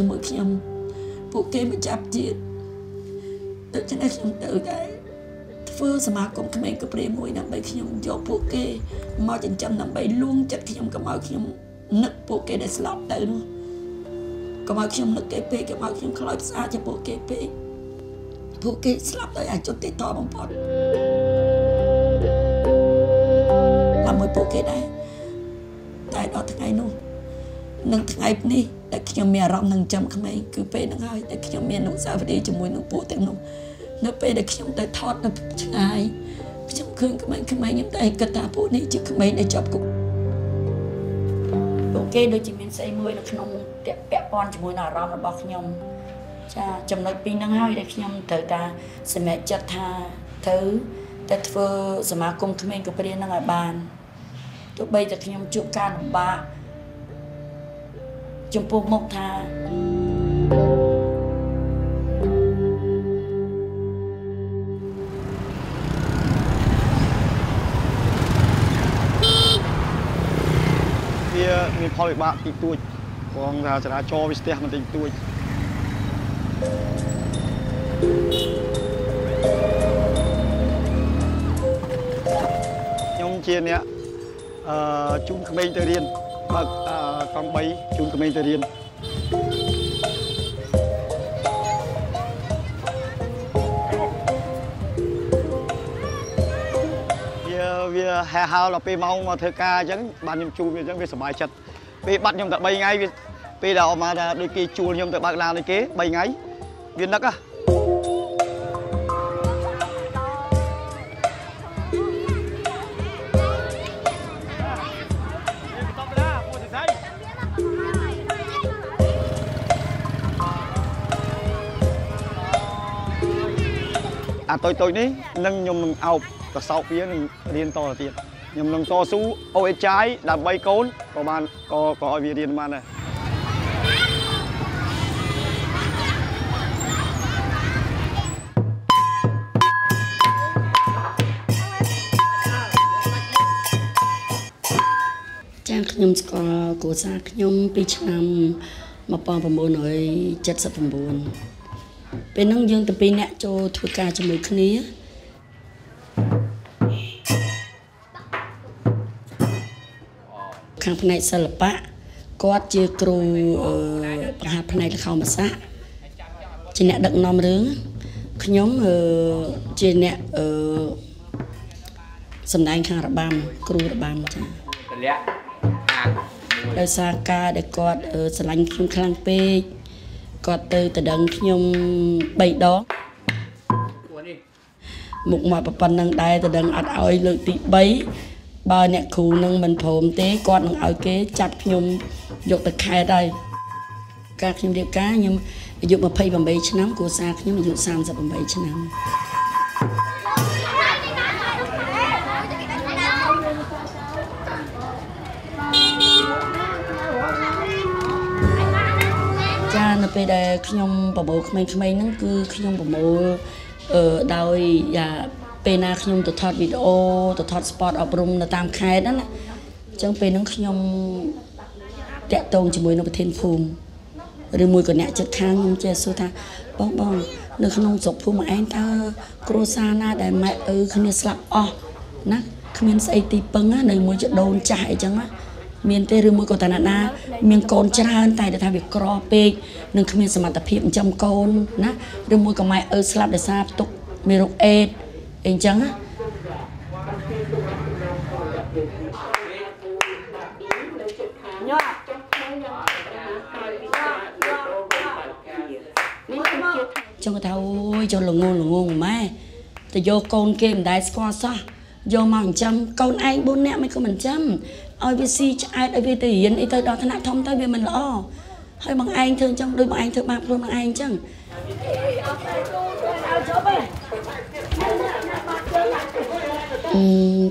ចំពោះមុខថា មានផលវិបាកទីទួចផងថាចរាចរវាស្ទះមិនទីទួចខ្ញុំជាអ្នកជូនក្មេងទៅរៀនបើកកង់ ពេលបាត់ខ្ញុំតែ 3 ថ្ងៃវាពេលដល់អមថាដូចគេជួលខ្ញុំទៅបើកឡានដូចគេ 3 ថ្ងៃវានឹកហ៎ អាតូចៗនេះនឹងខ្ញុំនឹងអោបកសោបវានឹងរៀនតទៅទៀត ខ្ញុំនឹងតស៊ូ OHI ដើម្បីកូនក៏បានក៏ឲ្យវារៀនបានដែរ ចា៎ ខ្ញុំស្គាល់គ្រួសារខ្ញុំ ពី ឆ្នាំ 1979 ពេលហ្នឹង យើង ទាំង ពីរ នាក់ ចូល ធ្វើការ ជាមួយ គ្នា ខាងផ្នែកសិល្បៈគាត់ជាគ្រូប្រហាផ្នែកល្ខោនបាសាក់ជាអ្នកដឹកនាំរឿងខ្ញុំជាអ្នកសម្ដែងខាងរបាំគ្រូរបាំចា៎តលាក់ខាងមួយ Đời xa ca để cọt ở sân lánh khiêm khăn phê cọt từ từ đấng khiêm bày đó một mà bà phần nâng đai từ đấng ạt áo lượng tị bấy bà nẹ khu nâng mình phồm tế cọt nâng áo kế chặt khiêm dục tật khai đây ca khiêm điệp cá nhưng dục mà phây bằng bấy chân nắm của xa khiêm dục xàm dập bằng bấy chân nắm bây đây khi nhung bảo bố khmei nó cứ khi nhung bảo bố ở đâu và pena khi nhung tụt thoát video tụt thoát sport ở brum là tam khai đó nè chẳng pê nó khi nhung tẹt tông chỉ mới nó bị thiên phùm rồi mùi của nhẹ chật khang nhung che sô tha bong bong được khi nhung sụp phùm mà anh ta crosana đại mẹ khi nhung slap off nè khi nhung say tì bưng á nơi mùi chợ đồn chạy chẳng á miền tây rồi mùi của ta nè na miền cồn chả hơn tay để thay việc cỏ pe nâng khi miền sầm tập hiểm trong cồn nè rồi mùi của mày ở slab để sao tục miền rục ed anh chẳng á trong cái thau cho lồng ngôn mày thì vô cồn kia mình đái squat sao vô mỏng châm cồn anh bốn nẹm mấy con mình châm ôi vì si ai ai vì tiền ai tới đó thân lại thông tới vì mình lo hơi bằng anh thương trong đôi bằng anh thương bạc luôn bằng anh chẳng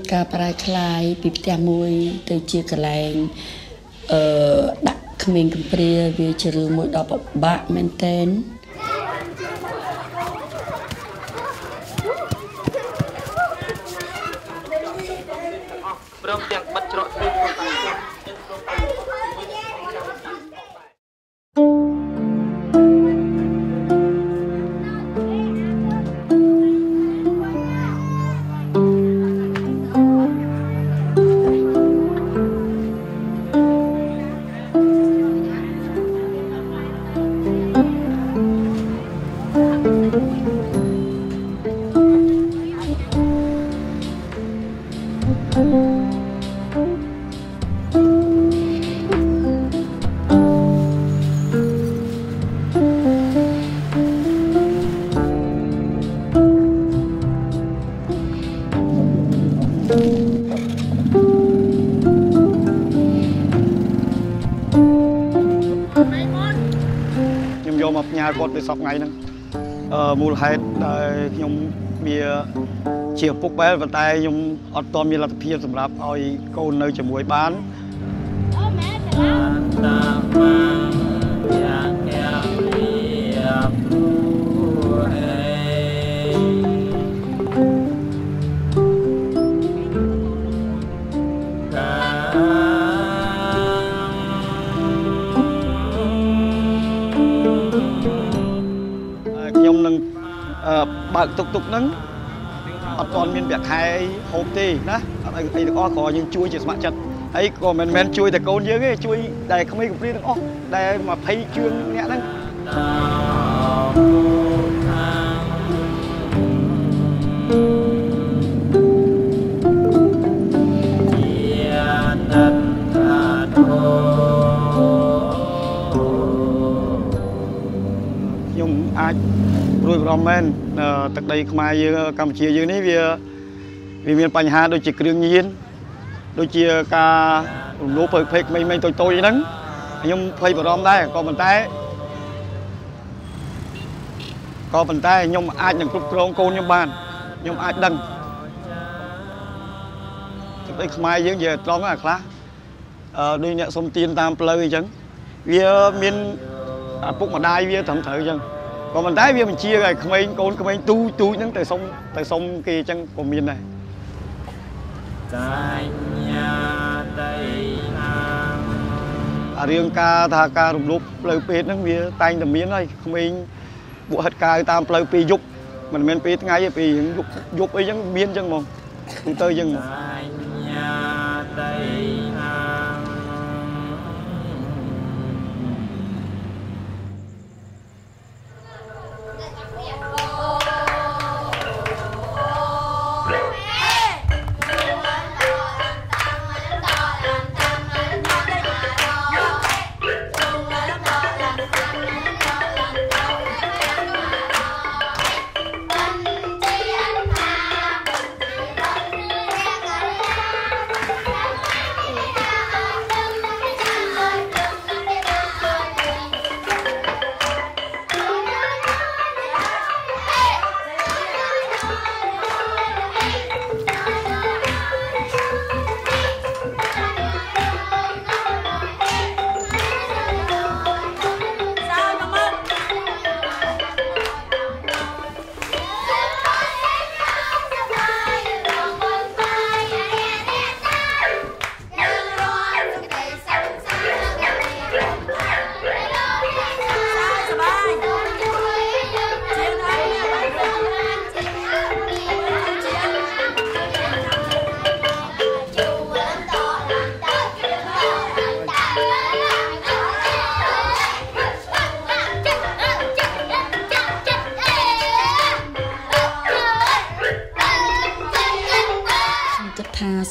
cà prai khai bịp tè môi từ chia cả làng đặt mình cầm pria vì chỉ rửa mũi đỏ bọc bạc men tên còn về sọc ngày nữa mùa hè đời nhung bia chiều phút bé vận tay nhung ở toàn miền là tập hiệp sầm oi câu nơi chợ muối bán tục tục nắng ở toàn miền Bắc hay hôm tì nè ở đây được o khó nhưng chui chỉ mặt chặt ấy còn men chui để câu nhớ cái chui đây không ai cũng biết được o đây mà thấy chương nhẹ lắm nhưng ai rồi còn men tận đây không ai Campuchia dưới này vì miền Bắc Hà đôi chỉ kêu nhiên đôi chỉ cả nô phơi mình tôi vậy nắng nhưng phơi vào rom đây có bàn tay nhưng ai những cục rong côn nhưng bàn nhưng ai đằng tận đây không ai dưới về trong cái khá đôi nhẹ sông tiền tam plei chẳng vì miền phúc mà đai vì thẩm thử chẳng còn mình thấy mình chia rồi mấy con mấy túi những tại sông kia chẳng còn miền này riêng ca rụp lốp lời pet nắng bia tay tầm miếng này mấy bộ hết ca tam lời pì dục mình men pet ngay pì dục ấy chẳng miên chẳng mong chúng tôi dừng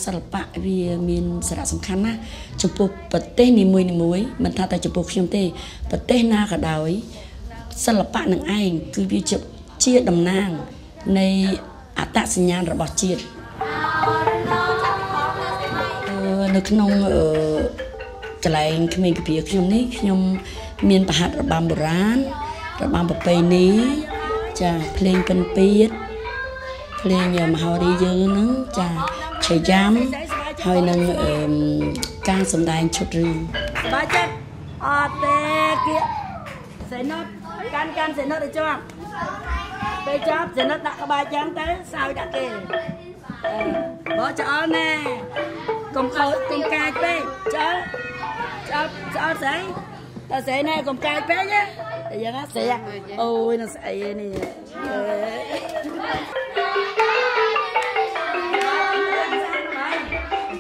ศิลปะវាមានសារៈសំខាន់ណាស់ចំពោះប្រទេសនីមួយៗមិនថាតែចំពោះខ្ញុំទេប្រទេសណាក៏ដោយសិល្បៈនឹងឯងគឺវាជាតំណាងនៃអត្តសញ្ញាណរបស់ជាតិនៅក្នុងកន្លែងក្មេងកាពីខ្ញុំនេះខ្ញុំមានប្រហ័តរបាំបុរាណរបាំប្រពៃណីចាភ្លេងពិណពាទ្យភ្លេងមហោរីយើងហ្នឹងចាឆៃយ៉ាំហើយនឹងការសម្ដែងឈុតរឿងបើចិត្តអត់ទេគេសេណុតកាន់សេណុតឲ្យជាប់ពេលជាប់សេណុតដាក់ក្បាលចឹងទៅសើចដាក់គេបើច្អល់ណែកុំខោកុំកាចពេកច្អល់ស្អីតែស្អីណែកុំកាចពេកណាតែយ៉ាងណាស្អីអូយនោះស្អីនេះ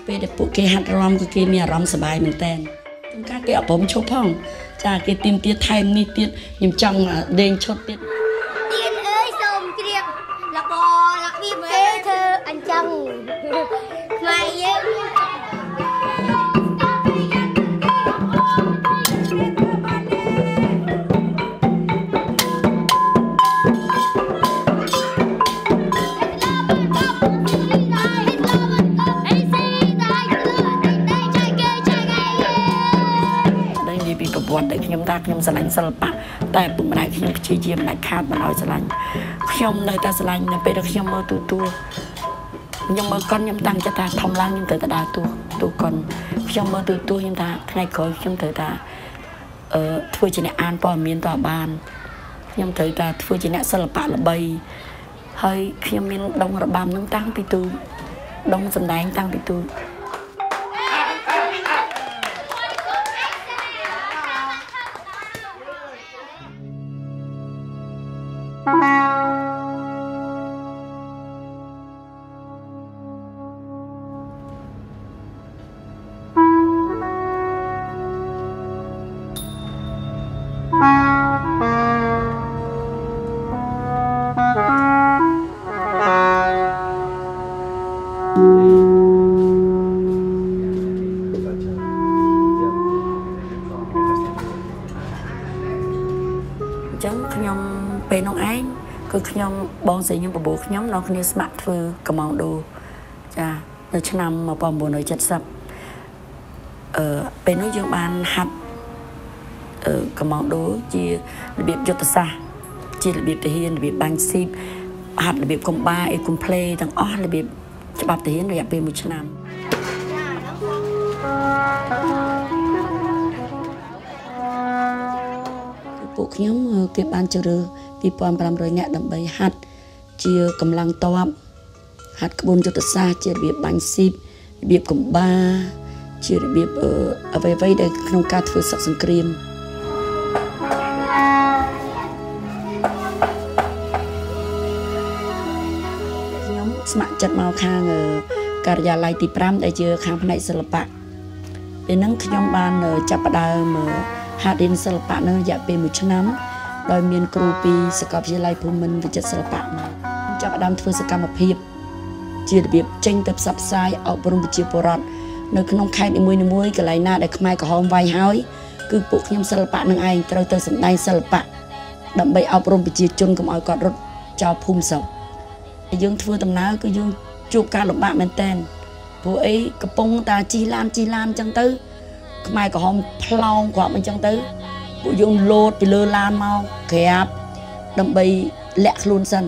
ពេលដែលពួកគេហាត់រាំគឺគេមានអារម្មណ៍សប្បាយមែនតើចំការគេអបអរឈប់ផងចាគេទៀមទាថែមនេះទៀតខ្ញុំចង់ដេញឈុតទៀតទៀនអើយសូមជ្រាបលបលក្ខៀបគេធ្វើអញ្ចឹងថ្ងៃយើងខ្ញុំថាខ្ញុំស្រឡាញ់សិល្បៈតែពុកម្ដាយខ្ញុំព្យាយាមដាច់ខាតមិនឲ្យស្រឡាញ់ខ្ញុំនៅតែស្រឡាញ់នៅពេលដែលខ្ញុំមើលទូទួលខ្ញុំមើលកូនខ្ញុំតាំងចិត្តថាធំឡើងខ្ញុំត្រូវតែដើរទូកូនខ្ញុំមើលទូទួលខ្ញុំថាថ្ងៃក្រោយខ្ញុំត្រូវតែធ្វើជាអ្នកអានព័ត៌មានតបានខ្ញុំត្រូវតែធ្វើជាអ្នកសិល្បៈល្បីហើយខ្ញុំមានដងរបាំនឹងតាំងពីទូដងសម្ដែងតាំងពីទូខ្ញុំពេលនោះឯងគឺខ្ញុំបងស្រីខ្ញុំបបួលខ្ញុំនាំគ្នាស្ម័គ្រធ្វើកម្ម៉ង់ដូចានៅឆ្នាំ1970ពេលនោះយើងបានហាត់កម្ម៉ង់ដូជារបៀបយុទ្ធសាស្ត្រជារបៀបទាហានរបៀបបាញ់ស៊ីបហាត់របៀបកំបាអេកុំផ្លេទាំងអស់របៀបច្បាប់ទាហានរយៈពេល1ឆ្នាំពួកខ្ញុំគេបានជ្រើស 2500 នាក់ដើម្បីហាត់ជាកម្លាំងតបហាត់ក្បួនយុទ្ធសាស្ត្រជារបៀបបាញ់ស៊ីបរបៀបកំបាជារបៀបអ្វីៗដែលក្នុងការធ្វើសឹកសង្គ្រាមខ្ញុំស្ម័គ្រចិត្តមកខាងការិយាល័យទី5ដែលជាខាងផ្នែកសិល្បៈពេលហ្នឹងខ្ញុំបានចាប់ផ្ដើមហាត់រៀនសិល្បៈនៅរយៈពេល1ឆ្នាំដោយមានគ្រូពីសាកលវិទ្យាល័យភូមិន្ទវិចិត្រសិល្បៈមកចាប់ផ្ដើមធ្វើសកម្មភាពជារបៀបចេញទៅផ្សព្វផ្សាយអប់រំប្រជាពលរដ្ឋនៅក្នុងខេត្តនីមួយៗកន្លែងណាដែលខ្មែរក្រហមវាយហើយគឺពួកខ្ញុំសិល្បៈនឹងឯងត្រូវទៅសម្ដែងសិល្បៈដើម្បីអប់រំប្រជាជនកុំឲ្យគាត់រត់ចោលភូមិស្រុកយើងធ្វើដំណើរគឺយើងជួបការលំបាកមែនតើព្រោះអីកំពុងតែជិះឡានអញ្ចឹងទៅខ្មែរក្រហមផ្លោងគាត់អញ្ចឹងទៅពួកយើងលោតពីលើឡានមកក្រាបដើម្បីលាក់ខ្លួនសិន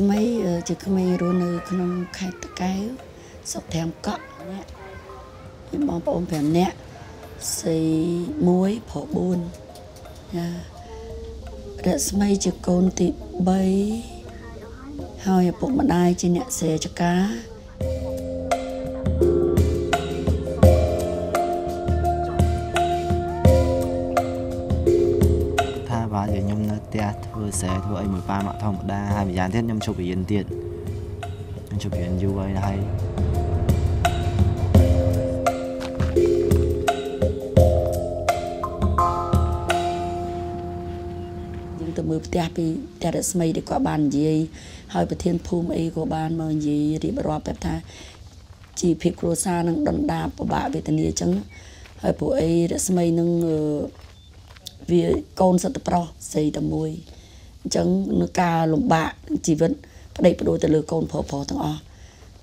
សម័យជាក្មេងរស់នៅក្នុងខេត្តតាកែវស្រុកត្រាំកក់អ្នកមានបងប្អូន5នាក់ស្រី1ប្រុស4 Rất may chỉ còn tị bay Hoi bụng mặt ai trên nhạc xe cho cá. Tha bà giờ nhung tia vừa xe vừa anh 13 mạ thông đa hai bị gián thiết nhung chụp bị yên tiện. Nhung chụp yên du vậy là hay. Mười tia bị tia đất mây để qua bàn gì, hơi bị thiên phum ấy qua bàn mà gì thì bảo bẹp tha chỉ phi cua xa nâng đòn đạp của bà về tận địa trắng, hơi bộ ấy đất mây nâng về con sạt pro xây tầm môi trắng nó ca lồng bạ chỉ vẫn đẩy vào đôi từ lừa con phò thằng o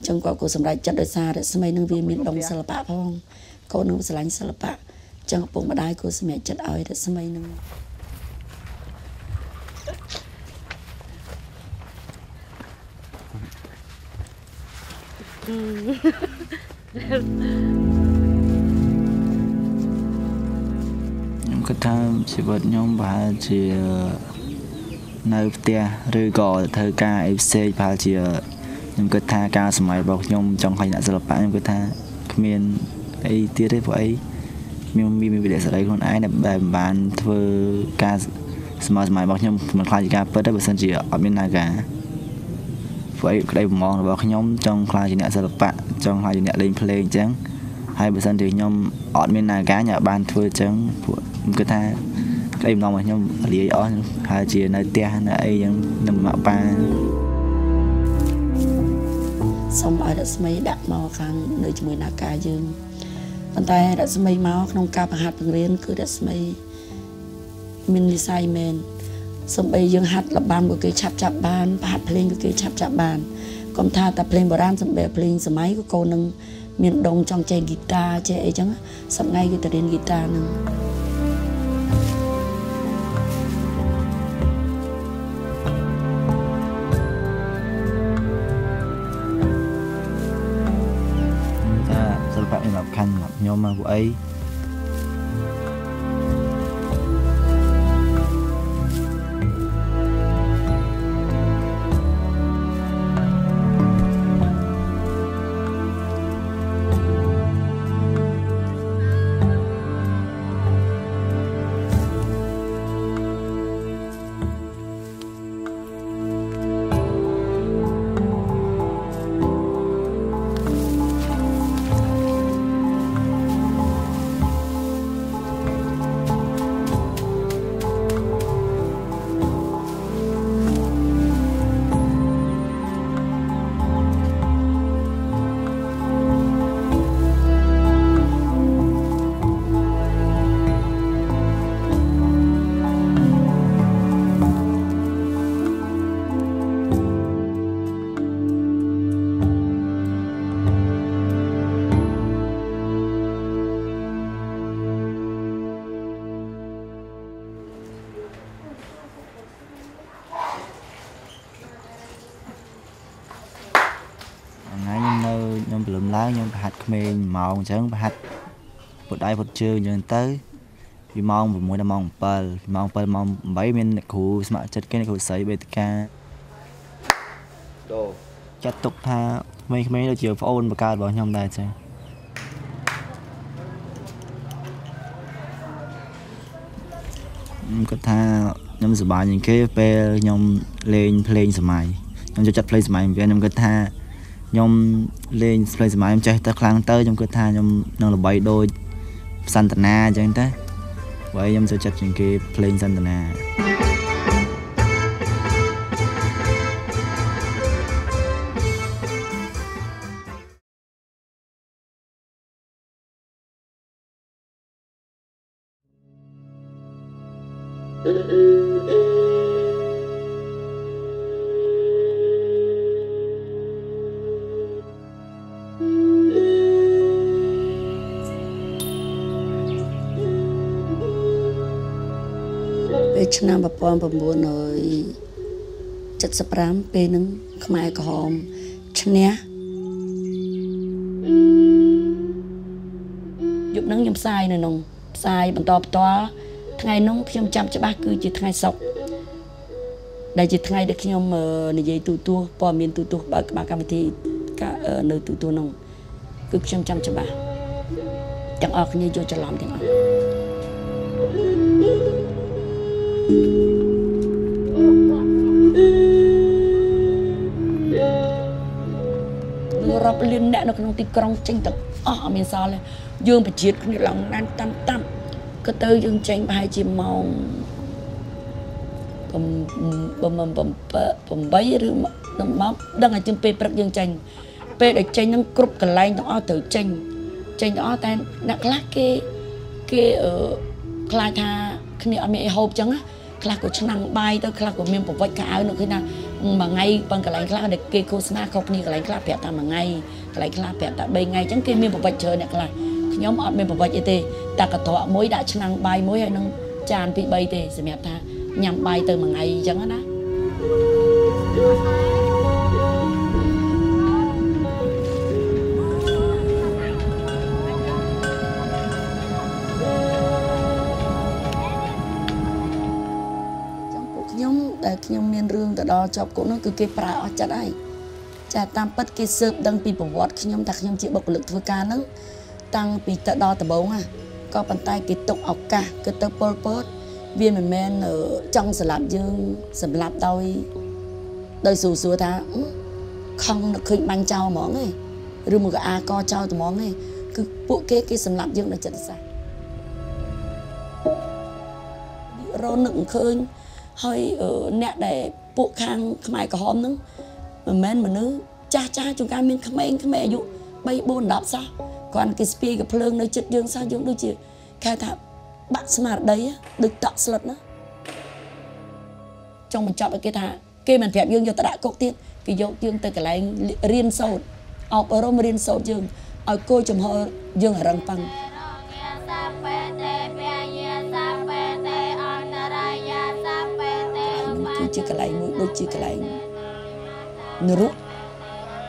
trắng qua cô sầm đại chặt đời xa đất mây nâng về miền đông sạt bạ phong con nông sạt lánh sạt bạ trắng bụng mà đai cô sầm mẹ chặt ơi đất mây nâng nhóm cái tham chỉ vật nhóm bà chỉ nơi tia rơi gò thơ ca fc bà chỉ nhóm cái tha ca sầm mày bọc nhóm trong hành đã rất là bạn nhóm cái tha miền ấy tia đấy vợ ấy miền bị để sợ đấy con ai là bàn thơ ca sầm mày bọc nhóm mình khai chỉ ca bớt đấy bớt sân chỉ ở bên này cả vậy đây mong là nhóm trong khai chỉ nhẹ sờ bạn trong khai chỉ nhẹ lên play trắng hai bữa sân thì nhóm ở bên này cá nhà ban thưa trắng cái tha đây mong là nhóm lý ở khai chỉ nơi tia nơi giống nằm mạo ba xong ở đất mây đặt màu khang nơi chúng mình là cá dương còn tại đất mây máu không cà hạt bằng riêng cứ đất mây mình đi sai men xong bây giờ hát là ban của cái chạp ban hát lên cái chạp ban còn tha tập lên vào đan xong bè lên xong máy của cô nâng miền đông trong chơi guitar chơi ấy chẳng xong ngay cái ta đến guitar nâng ta sẽ phải làm khăn làm nhau mà của ấy nhưng hạt mình màu trắng hạt bột đai bột chưa nhưng tới vì mong và muốn là mong bảy miền khu mà chất cái này khu sấy btk đồ chặt tục tha mấy là chiều phao và ca bảo nhom đại chứ có tha nhom sửa bài những cái pe nhom lên play sửa mày nhom cho chặt play sửa mày vì nhom có tha nhom lên play máy em chơi tới khang tới trong cơ tha nhom đang là bảy đôi Santana cho anh ta vậy nhom sẽ chặt những cái play Santana năm 1975 ពេលនឹង ខ្មែរ ក្រហម ឈ្នះ យប់នឹង ខ្ញុំ ផ្សាយ នៅ ក្នុង ផ្សាយ បន្តផ្ទាល់ ធ្វើ ngày nông khiêm chăm cho bác cứ chỉ thay sọc đại chỉ thay được khiêm này dây tu bỏ miên tu bà cam thì cả nơi tu nông cứ khiêm chăm cho bà chẳng ở như vô cho làm chẳng ở người rập liên nẹt nó không ti còng tranh tập ở miền sao này dương phải triệt không được lòng nan tam tam cứ tới dương tranh bài chỉ màu bầm bấy rồi đồng máu đang ở trên pe bạc dương tranh pe để tranh những group cả lại nó ở từ tranh tranh ở tại nặc lắc cái ở khai thác khi ở miền hộp chẳng á khai của năng bay tới khai của miền bắc vây cá nữa khi nào mà ngay bằng cái lạnh khai để kê cô sma không như cái lạnh khai bẹt ta mà ngay cái lạnh khai bẹt ta bay ngay chẳng kê miền bắc vây chơi nặc là nhóm ở miền bắc vây tê ta cả thọ mối đã năng bay mối hay năng tràn bị bay tê xem ta nhằm bay từ mà ngày chẳng á đó nhưng miền rương tại đó chọc cũng nó cứ kê pra ở chặt ấy, chặt tam bất kê sớm đang bị bỏng vót khi nhóm đặt nhóm chịu bộc lực thua cá nữa, tăng bị tại đó tại bố à, có bàn tay kê tục ọc cả, kê tơ purple, viên mình men ở trong sầm lạp dương sầm lạp đôi, đôi sù sù thá, không được khinh băng trao món này, rồi một cái a co trao từ món này, cứ bộ kê cái sầm lạp dương là chặt ra, rô nựng khơi. Hơi nè để bộ khang mày có hôm nữa men mà nữ cha cha chúng ta mình khmer dụ bay bồn đạp sao còn cái speed cái phơi nơi chật dương sao giống đôi chị khai thác bạn smart đấy được tạo sợt nữa trong mình chọn cái thà kê mình phép dương cho ta đã cột tiên cái dấu dương từ cái lại riêng sâu học ở rome riêng sâu dương ở cô chồng họ dương ở răng phăng chỉ cái lại mũi đôi chỉ cái lại nửa rút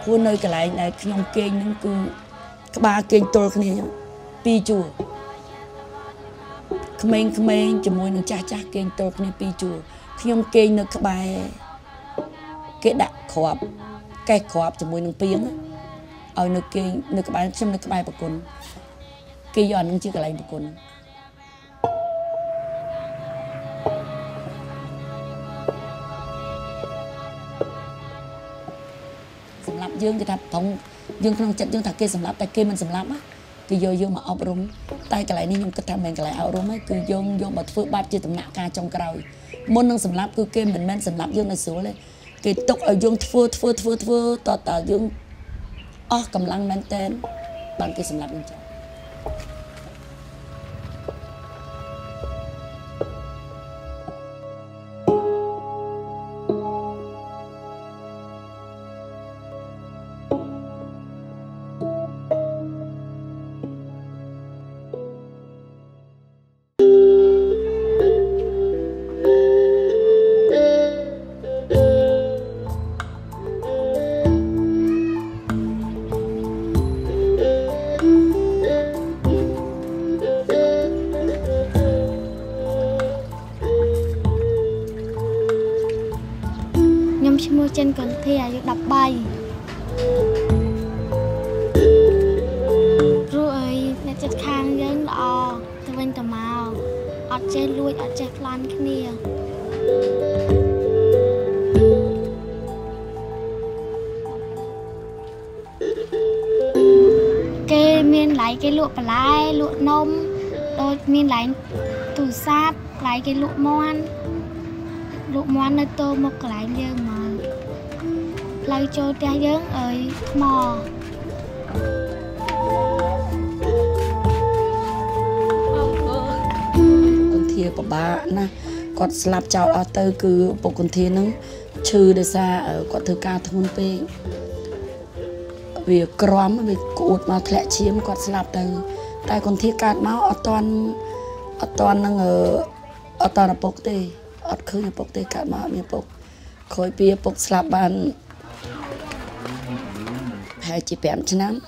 khu nơi cái lại này nhông kênh những cứ ba kênh tôi cái này pi chùa khmer chỉ môi nó cha kênh tôi cái này pi chùa nhông kênh nó cái bài cái đặc khọp cái khọp chỉ môi nó piếng ở nơi kênh nơi cái bài xem nơi cái bài bạc cồn kênh giòn nó chỉ cái lại bạc cồn dương cái thằng phòng dương không chặt dương thằng kia sầm lấp tay kia mình sầm lấp á cứ vô vô mà ốp rúng tay cái lại này nhưng cái thằng mình cái lại ốp rúng ấy cứ vô vô mà phơi bát chơi tầm nạ ca trong cày môn năng sầm lấp cứ kia mình men sầm lấp dương này sửa lên cái tóc ở dương phơi tao dương ó cầm lăng men tên bằng cái sầm lấp dương chồng trên cần thi à đập bay rồi là chặt khang dân lò từ bên từ màu ở trên lui ở trên lan cái nè cái miên lấy cái lụa lái lụa nôm tôi miên lấy tủ sáp lấy cái lụa mon nơi tôi một cái lấy riêng mà lời cho ta dớn ơi mò con thia của bà na con slap chào ở tơ cứ bộ con thia nứng trừ để xa ở con thưa ca thôn pe vì crom vì cột mà lẹ chiếm con slap từ tại con thia cát máu ở toàn năng ở toàn là bốc tê ở khứ là bốc tê cát máu miệng bốc khói bia bốc slap bàn hai chị bèm chân lắm,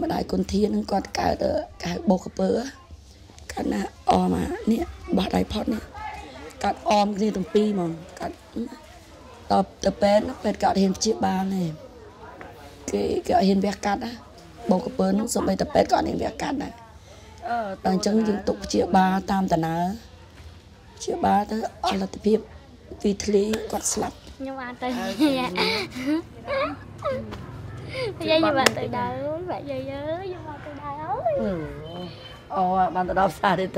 mà đại con thiên nó còn cả bộ cặp bữa, យើងហាត់ឲ្យបាច់បាត់ល្បាំនឹងឲ្យទុនដៃទុនជើងស្រួលយើងហាត់ឲ្យទុនចកេះទុនអីស្រួលយើងរំទៅបានល្អ មកឲ្យសុខភាពល្អគាត់មកឲ្យយើងនាំឲ្យសុខភាពល្អឲ្យខ្ញុំទៅមកចេះបានបើពី អើយអើយដល់ កូនឯងនៅនឹងហើយមកប្រយោជន៍ស្អប់ណាកូនឯងរស់នៅជាមួយកន្លែងនោះចោះកន្លែងនោះល្អហើយជាសម្បិរបស់កូនទៀតឯងនិយាយប្រាប់ខ្ញុំទេ មានការពិបាកមែនតើរឿងចាត់ចែងលុយឲ្យបានដាច់ខែម្ដង បីខ្ញុំក្នុងជីវភាពយ៉ាប់យ៉ឺនខ្ញុំរកលុយដល់ពិបាកខ្វះ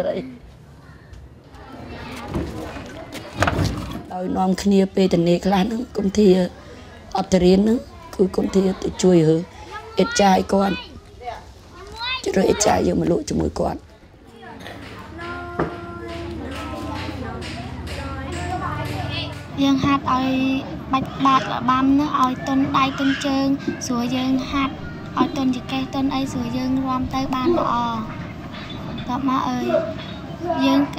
មុខខ្វះក្រោយក៏ខ្ញុំទៅតស៊ូទាំងពីអ្នកប្តីប្រពន្ធដើម្បីជ្រោងពួកគេឲ្យគេដើរទៅដល់ទីបញ្ចប់ ប៉ុន្តែការរកលុយធម្មតានៅស្រុកខ្មែរមិនមែនរកលុយបានទាំងដុំចេញទៅដល់ចូល$500 $1000ទេ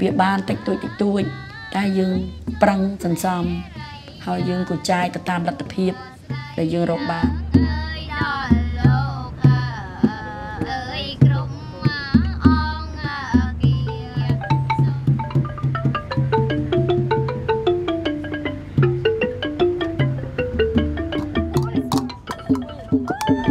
វាបានតិចតួចតិចតួចតែយើងប្រឹងសន្សំហើយយើងក៏ចាយទៅតាមលទ្ធភាពដែលយើងរកបាន Hãy subscribe cho kênh Ghiền Mì Gõ Để không bỏ lỡ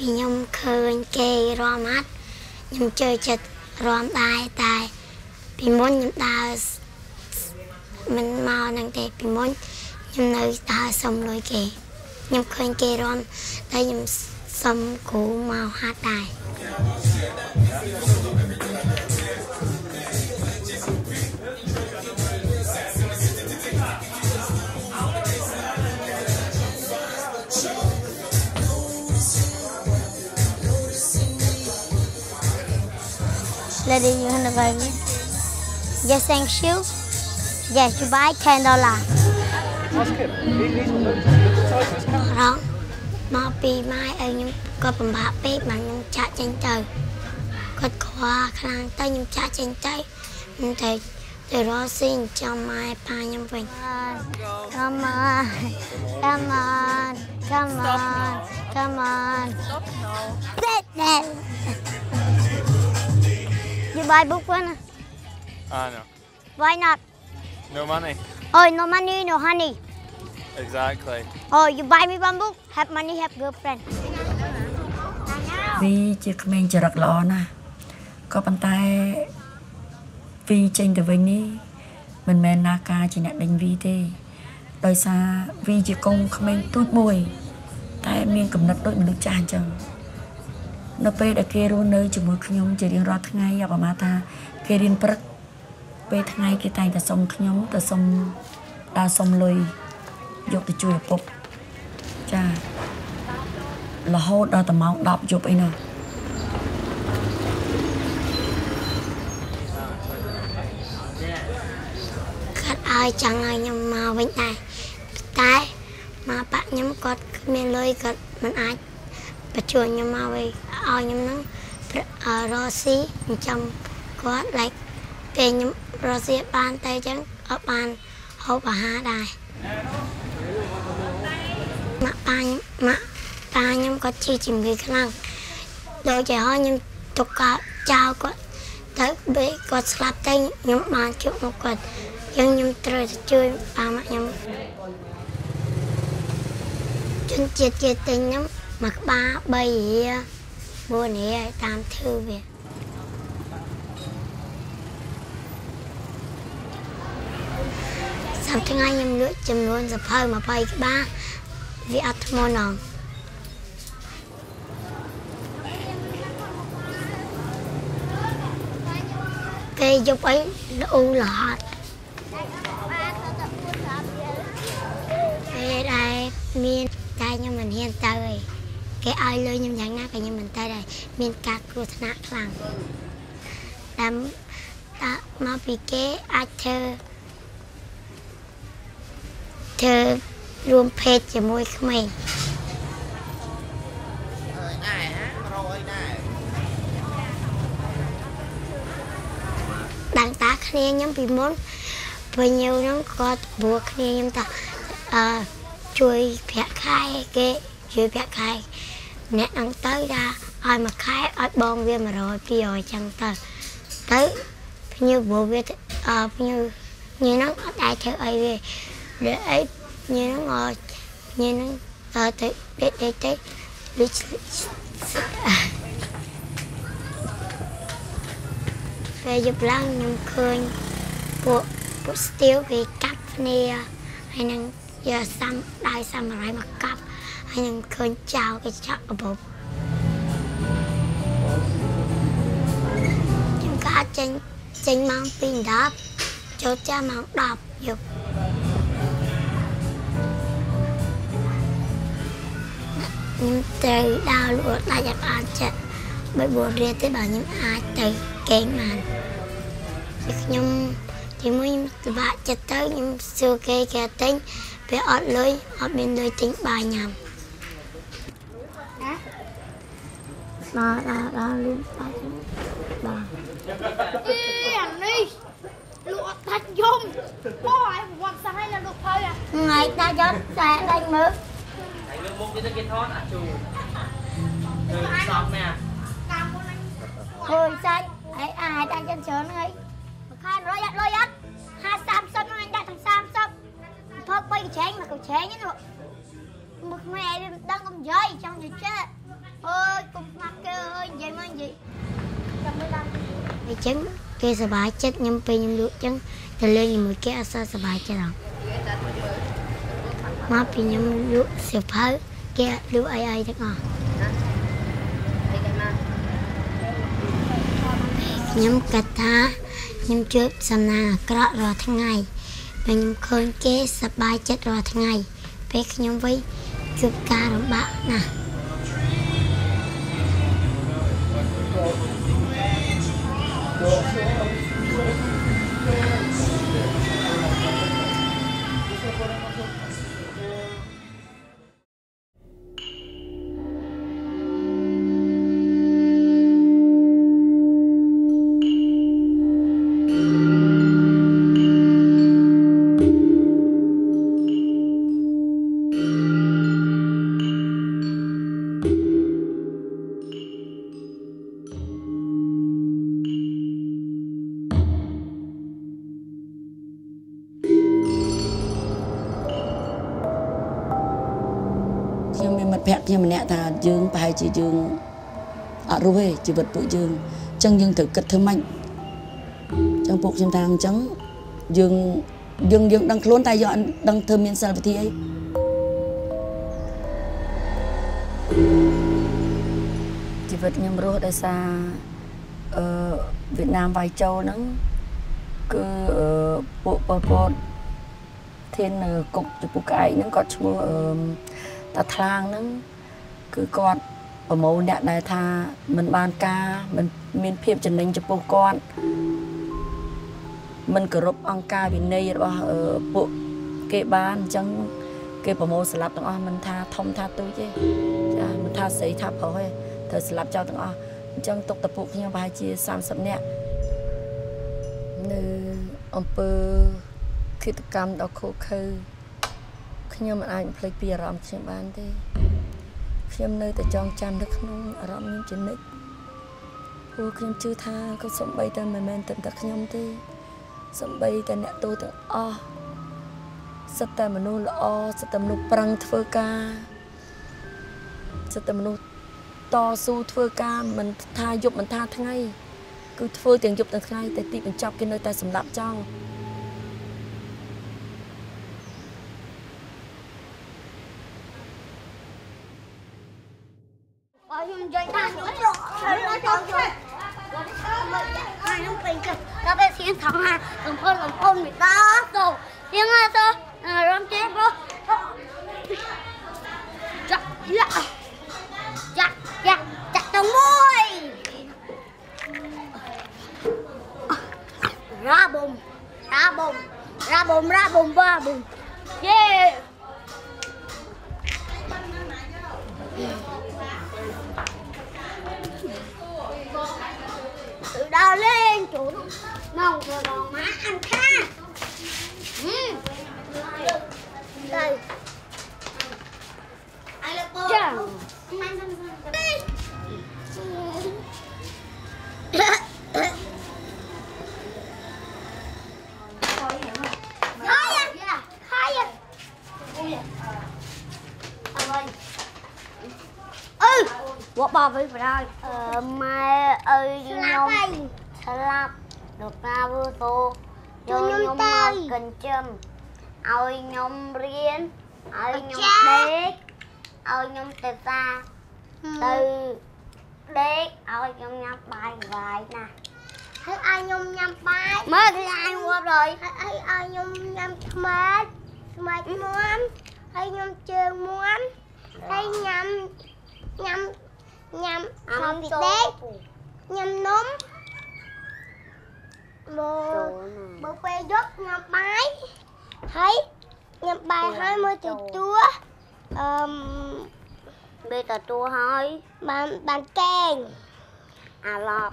Nhung khơi kê ròm hát nhung chơi chật ròm tai tai vì muốn nhung ta mình mau năng tệ vì muốn nhung nơi ta sông lối kê nhung khơi kê ròm đây nhung sông cũ màu hát tai Lady, you want to buy me? Yes, thank you. Yes, you buy $10. Wrong. Mà bị mai ở những có bầm bả bê mà những cha trên trời. Có khóa khăn tay những cha trên trời. Những thầy thầy đó xin cho mai ba nhân viên. Come on, come on, come on, come on. Stop now. You buy book one? No. Why not? No money. Oh, no money, no honey. Exactly. Oh, you buy me one book? Have money, have girlfriend. Vì chỉ mình chỉ đặt lò na, có bàn tay vì trên từ bên ní mình men na ca chỉ nhận đánh vì thế, đời xa vì chỉ công mình tuốt mùi, tại miền cầm nát đôi mình được tràn chừng. Nó phải để kêu luôn nơi chỉ muốn nhung chỉ riêng rót ngay vào mà ta kêu riêng bớt về ngay cái tay ta xong nhung ta xong đa xong lôi dục ta chui bộc cha là hốt đo ta máu đạp dục ấy nào cắt ai chẳng ai nhung màu bên này tay mà bạn nhung cắt miền lôi cắt mình ai bà chùa nhung màu về ao nhung nắng Rosie trong có lạch về nhung Rosie ban tay trắng ở ban hậu bà hà đài mà ba nhung có chi chìm người khả năng đôi trẻ hoa nhung tục cả trao có tới bị có slap tay nhung bàn chụp một quạt nhưng nhung trời chơi ba mẹ nhung chân chìa chìa tình nhung mặc ba bây buồn này tam thư về sắm thứ hai nhầm lưỡi chầm luôn dập hơi mà bay ba vì ăn món ngon cây dục ấy đủ là hot đây đây miền đây nhưng mình hiện tại cái ai lôi nhầm nhàng na cái nhầm mình tay đây miền cát cua thna lằng đám ta mà bị cái ai thơ rùm phê cho môi không mình đang tá khné nhóm bị món bao nhiêu nhóm có buộc khné nhóm ta chui phẹt khai cái chui phẹt khai nét đang tới ra ai mà khai ai bon về mà rồi phi rồi chẳng tới tới như bộ về như nó có đại theo ai về để ấy như nó ngồi như nó tới để về giúp lăng nhung khơi bộ tiêu cái cắp này hay năng giờ xăm đai xăm lại mà cắp hay năng khơi chào cái chợ bộ chúng ta tranh mang pin đáp cho cha mang đạp dục nhưng từ đau lụa ta giặt ăn chặt bởi buồn riêng tới bảo những ai từ kén màn nhưng thì muốn vạ chặt tới nhưng xưa kê kẻ tính về ọt lưới ở bên đôi tính bà nhầm Đó luôn đó. Tiền đi. Lụa Thành Dung. Có hỏi hoặc sao hay là lụa thôi à? Ngày ta giật sẽ đánh mớ. Thầy lương múc cái thót à chú. Thầy sọp nè. Hồi xanh. Ấy ai đang chân sớm ấy. Khai rồi ạ lôi ạ. Hai Samsung anh đặt thằng Samsung. Thôi quay cái chén mà cậu chế nhá. Một mẹ đang cầm dây trong gì chứ. Ôi cục mặt kia ơi vậy mà gì. Cái trứng kia sợ bãi chết nhâm pê nhâm lụa trứng. Thầy lên thì mới kia sợ sợ bãi chết rồi. Má pê nhâm lụa sợ phá kia lụa ai ai chắc ngọt. Nhâm cà tha nhâm chớp sầm na cọ rồi tháng ngày. Mình khơi kia sợ bãi chết rồi tháng ngày. Pê nhâm với chụp ca rồi bạ nè. Nhưng mà nè ta dương phải chỉ dương ở rồi chỉ vật bụi dương chân dương thử cất thơm mạnh trong bộ chim thang trắng dương đang khốn tai dọn đang thơm miên sầu thì ấy chỉ vật nhưng mà rồi tại sao Việt Nam vài châu nắng cứ bộ thiên cục chụp cái nắng có chua ta thang nắng cứ con ở mẫu đại đại tha mình ban ca mình miền phiền chân đánh cho bố con mình cứ rộp ăn ca vì nay ở bộ kệ ban chẳng kệ bảo mẫu sẽ lập tao mình tha thông tha tôi chứ mình tha sấy tha phở thôi thời sẽ lập cho tao chẳng tục tập phục nhau bài chia sam sập nè nơi ông bơ khi tập cam đọc khô khư nhưng mà anh phải bia rắm trên bàn đi khi em nơi tại trong chăn được không rắm những chuyện nít cô khi em chưa tha có sắm bay tên mày men tận tật khi em đi sắm bay tên nẹt tôi tự o sắp tay mà nô là o sắp tay mà nô prang thưa ca sắp tay mà nô to su thưa ca mình tha dục mình tha thằng ấy cứ thưa tiền dục thằng ấy tại tị mình chọc cái nơi ta sắm lạp trong Ra bùm yeah. Từ đầu lên chỗ màu rồi đòn má ăn tha đây ai là cô quá ba với phải rồi mai ơi nhung slap được ta vô số nhung ta cần châm ơi nhung riên ơi nhung đế ơi nhung từ xa từ đế ơi nhung nhắm bài vài nè thấy ai nhung nhắm bài mới thấy ai qua rồi thấy ai nhung nhắm mệt muốn thấy nhung chưa muốn thấy nhắm không bị đế nhắm núm bố quê giúp nhắm bài thấy nhắm bài 20 từ chúa Bây giờ tôi hỏi Bạn kèn à lọt.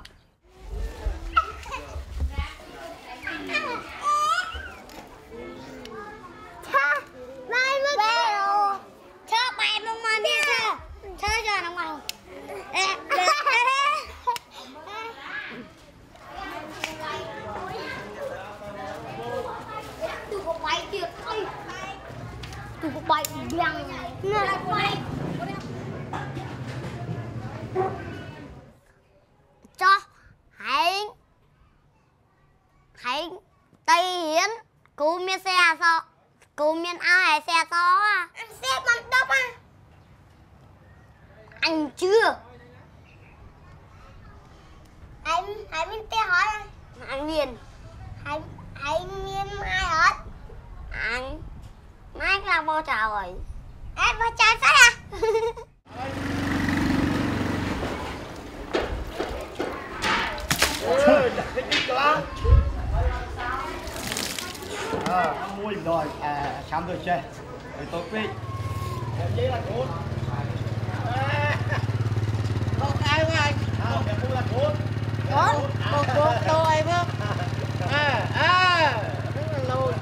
Cho hãy tây hiến cú miên xe so cú miên ai xe so xe con đốc anh chưa hãy miên tê hỏi anh miên hãy miên mai hết anh mai là bao chào rồi em bao chào sao à. Trời cái gì đó. Mua giùm rồi, xong rồi chơi. Rồi tôi biết. Cái gì là cuốn. Con cái quá anh. Không, cái cuốn là cuốn. Cuốn, cuốn cuốn tôi không. Rất là lùi.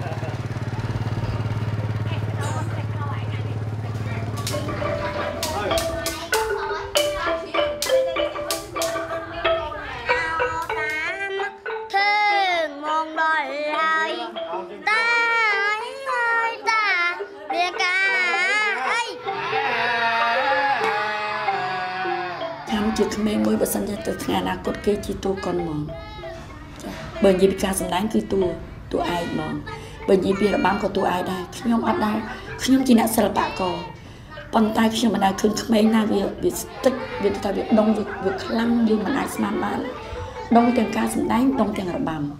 Chị không mới bớt sân ra từ ngày nào cốt kê chị tu con mòn, bởi vì ca sân đánh cứ tu ai mòn, bởi vì việc bám của tu ai đây, khi nhom ăn đây, khi nhom chỉ nãy sờ bạc cò, bàn tay khi mà đây không mấy na việc tích việc ta việc đông việc lăng như mình ai xem bạn, đông tiền ca sân đánh đông tiền là bám,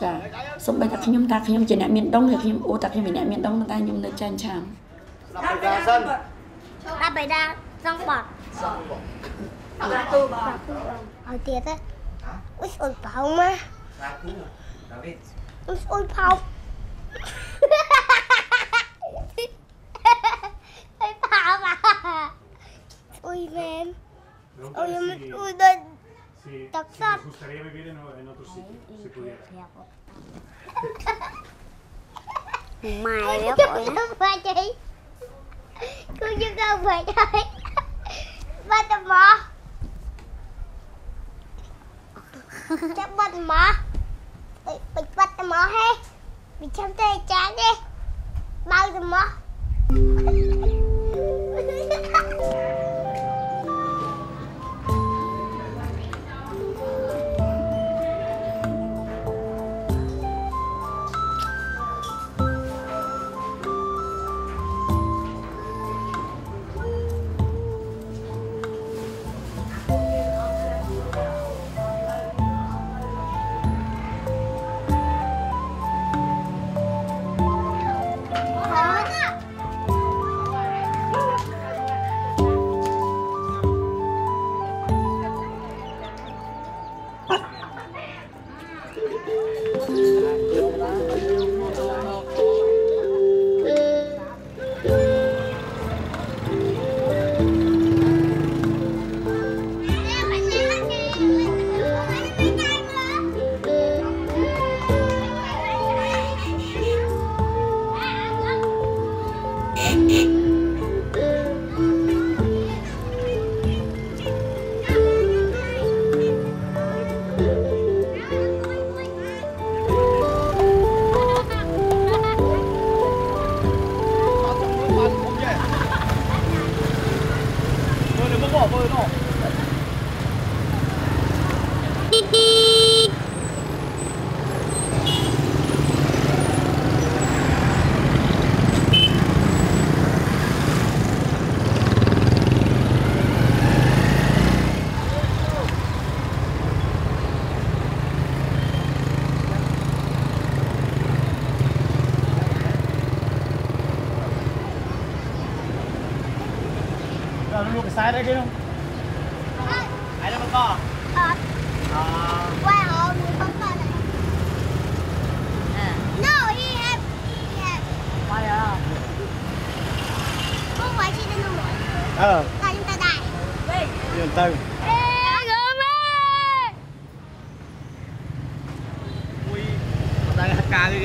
chả, xong bây giờ khi nhom chỉ nãy miền đông thì khi nhom ô ta khi mình nãy miền đông ta nhom nơi chân chạm, đã bày ra rong bọt. Ở tiệt á, ui ôi pháo má, ui ôi pháo, ôi pháo mà, ui men, ui đôi tóc sắt. Mày đấy cậu nhá. Ba chị, cô chưa đâu về đây, ba tao mò. Chắc bắt mỏ bịch bắt mỏ hết mình chăm tay chán đi bao giờ mỏ sai đấy kia không? Ai đâu mà có? Qua họ người không có này. No, he have. Why? Không phải chỉ đến đâu rồi. Giờ tư. Ui, patay HK đi.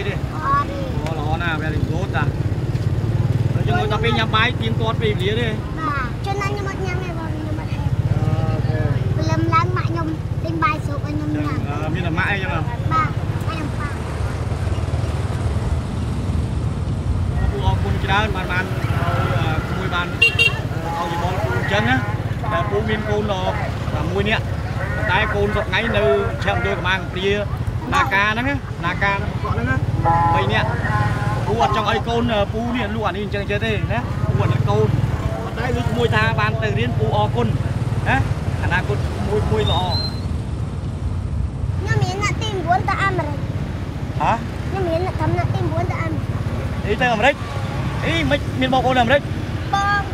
Lo na về đỉnh rốt ta. Rồi chúng tôi ta đi nhắm bái kiếm tốt về lý đi. Cho nên nhắm một nhắm này vào nhắm mặt hẹp. Lâm lan mạ nhom tên bài số của nhom là. Biết là mã hay chứ không? Ba. Đá bàn bàn mùi bàn ao gì bóng chân á, bố miên côn lò và mùi nhẹ, đá côn dọc ngay nơi chạm đôi của mang kia naka nó á, mày nhẹ, bố ở trong ấy côn bố liền luôn đi chơi chơi thế, nhé, bố ở côn, đá lúc mùi ta bàn từ đến bố o côn, nhé, khả năng côn mùi lò. Nhưng miếng là tim muốn ta ăn rồi. Hả? Nhưng miếng là thấm là tim muốn ta ăn. Đi chơi làm đấy. Ý, mình bọc ô nằm đấy.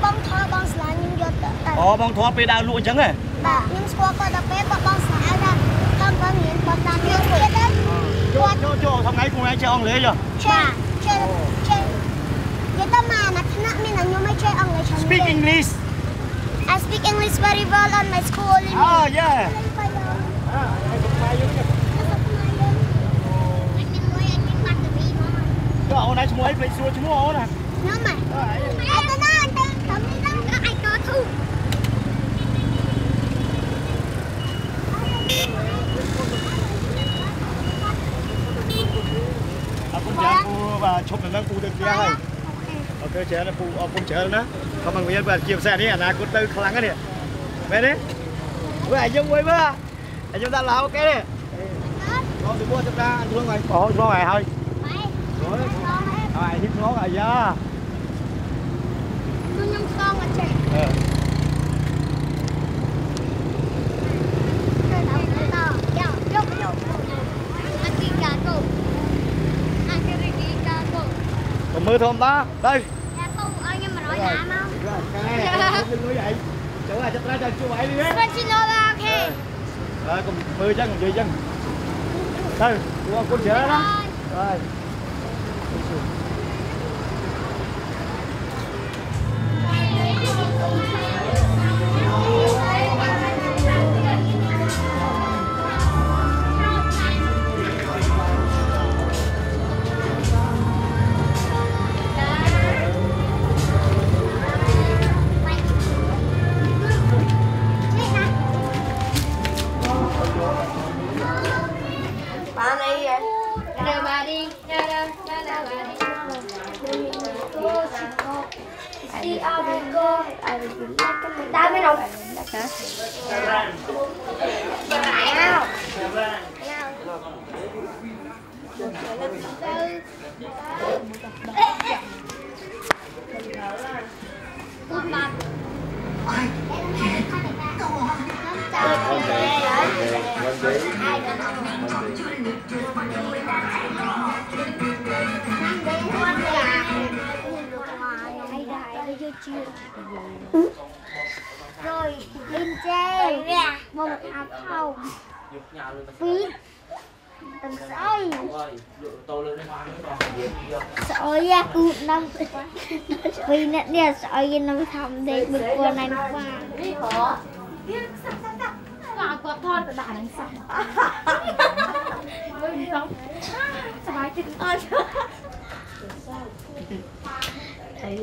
Bông thó bông sá nhưng giọt tẩy. Ồ, bông thó bê đào lụa chẳng hả? Bà, nhưng sủa có đập bê bông sá ra. Không có miếng bọc đàn như thế đấy. Chỗ, thằng ấy cùng anh chơi ông lê chưa? Chơi. Vậy ta mà nó thân nặng mình là như mới chơi ông lê chẳng lê. Speak English. I speak English very well on my school. Oh, yeah. Ông này chú ấy phải xua chú ông này. Nó mày. Ai ta nói ta thấm ra nó ai có thu. Ông chả cô và chụp hình đang cô được kia hay. Ok chả là cô ông chả đó. Không bằng bây giờ bà kiếm xe đi là cô tư khăn cái này. Về đi. Với ai giống với ba. Ai chúng ta là ok đi. Con thì mua chúng ta ăn thương rồi. Ồ, nó mày thôi. Ai thích nó rồi da. Tôi nhung con mà chị. Còn mưa thơm đó, đây. Dạ tôi ơi nhưng mà nói nạm không? Rồi, cái chỗ này chắc ra cho chú bảy đi đấy. Con xin lỗi ba, ok. Rồi, còn mưa chắc còn gì chân. Đây, con chở đó. Rồi. Rồi lên chơi một áo thau phí tầm sợi sợi ra cụ năm vì nãy giờ sợi gì năm thầm thì bực qua này qua quạt thon và đả đánh sập sải chân ơi thấy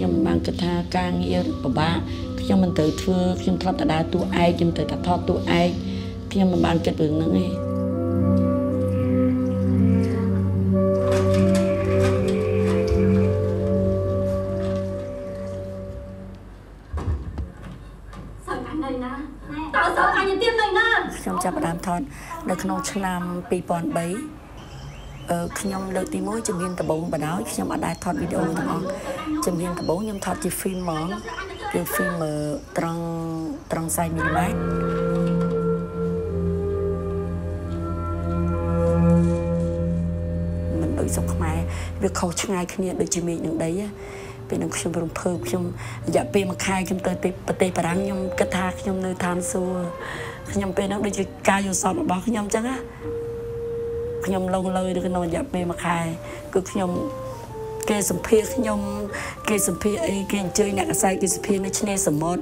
nhưng mang cái tha càng yêu của bà nhưng mình tự thưa nhưng thoát đã tu ai nhưng tự thoát tu ai nhưng mà bạn kết bừng nó nghe trong chập đám thon được nông làm bị bọn bấy khi nhom đầu tí mối cho nên cả bốn bà nói khi nhom ở đài thon video chấm riêng cả bốn nhóm thợ chỉ phim món cái phim trăng trăng sai mát. Mình đổi dòng máy việc khâu chừng ngày kia được chỉ mình những đấy bên ông chồng bồng phơi chồng dạ pe mà khai chồng tới pe parang chồng cắt thác chồng nơi tham su chồng pe nó được chỉ ca vô sọt bỏ chồng chắc á chồng lông lơi được nó dạ pe mà khai cứ chồng cái sầm phê nhom cái sầm phê ấy cái chơi nhạc sai cái sầm phê nó chơi sầm mốt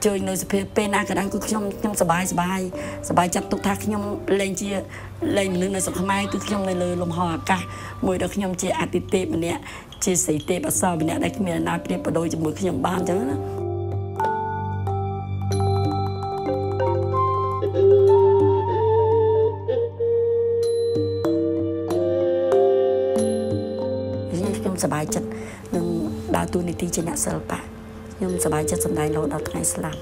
chơi nơi sầm phê pe na cái đang cứ nhom nhom sờ bài chặt tục thác nhom lên chia lên lưng nơi sầm không ai cứ nhom nơi lơi lồng hò cả mùi đó nhom chơi atite mình nè chơi sấy tê bắt sao mình nè đây mình là nạp tiền vào đôi cho mùi nhom ban chứ sờ bài chật nhưng đào tu niti trên nhà sờ bả nhưng sờ bài chật sầm đai lâu đào thay sầm lại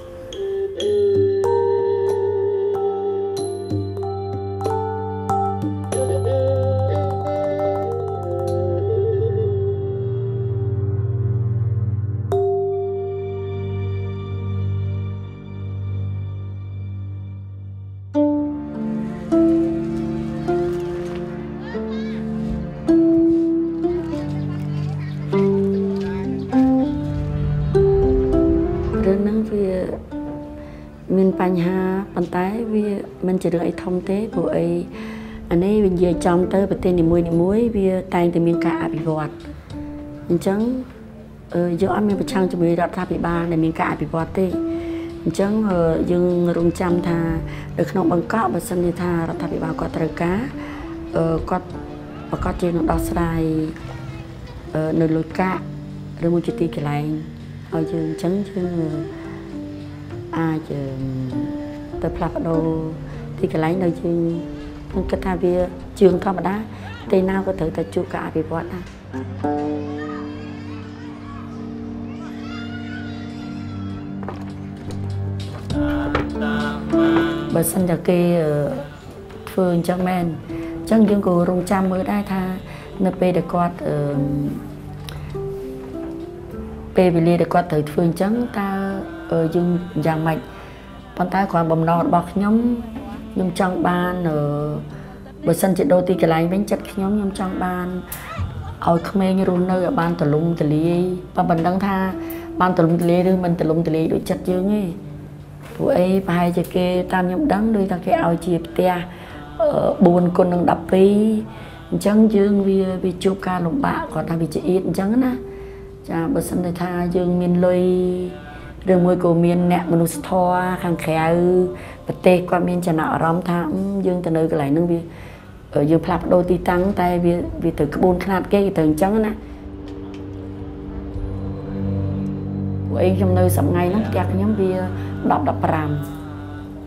thông thế của ấy anh ấy bây giờ trong tới bật tên niềm vui bây tay từ miền cả bị vọt mình chấn do anh mình bị chăng cho bị đọt ra bị ba để miền cả bị vọt thế mình chấn dừng rung chăm tha được nông bằng cọ bật sân thì tha đọt ra bị ba có trai cá có trên nó đọt sài nồi lột cá rồi mua chút tí cái này rồi dừng chấn dừng ai dừng tập lạp đồ thì cái lấy nơi chừng cái thà về trường thọ mà đã tây nào có thử tập chu cả bị vọt à bữa sinh ra kia phường trong men trong những cuộc rung chạm mới đai tha nấp về được quạt về về được quạt thử phường trắng ta ở dương giang mạnh con ta còn bầm nọ bọc nhóm nhưng trong ban ở bờ sân chị đôi ti cái lái bánh chật nhóm nhưng trong ban ở khmer như luôn nơi ở ban tờ lung tờ li và mình đang tha ban tờ lung tờ li đưa mình tờ lung tờ li đối chật dương ấy phụ ấy và hai chị kia tam nhóm đắng đôi ta cái ao chìa tia buồn con đang đập đi chẳng dương vì chụp ca lục bạ còn ta vì chị ít chẳng á cha bờ sân thì tha dương miền lôi đường môi của miền nẹt mình thoa khang khéo bật tê qua miền chợ nọ rắm thang dương từ nơi cái này nương vi ở dương plap đôi ti tăng tay vì từ cái bồn khăn cái từ trắng nè của em trong nơi sầm ngay lắm kẹt nhóm vi đập ram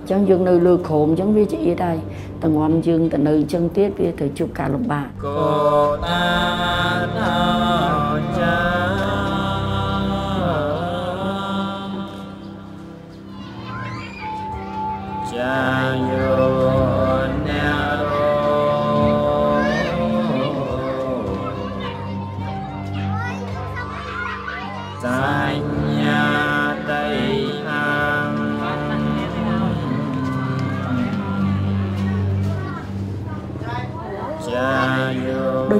trắng dương nơi lừa khổm trắng vi chị đây từ ngòm dương từ nơi chân tiết vi từ chụp cả lục bạc. Đôi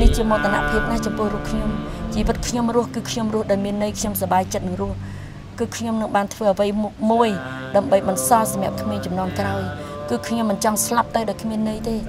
đi chìm một tận áp hết na chìm bồi ruột khiêm chỉ vật khiêm ruột cứ khiêm ruột đầm miền này khiêm sờ bài chật nửa ruột cứ khiêm nửa bàn thừa vây môi đầm bậy bàn xa mẹ khiêm chìm non trao cứ khiêm mình trăng slap tay được miền này thế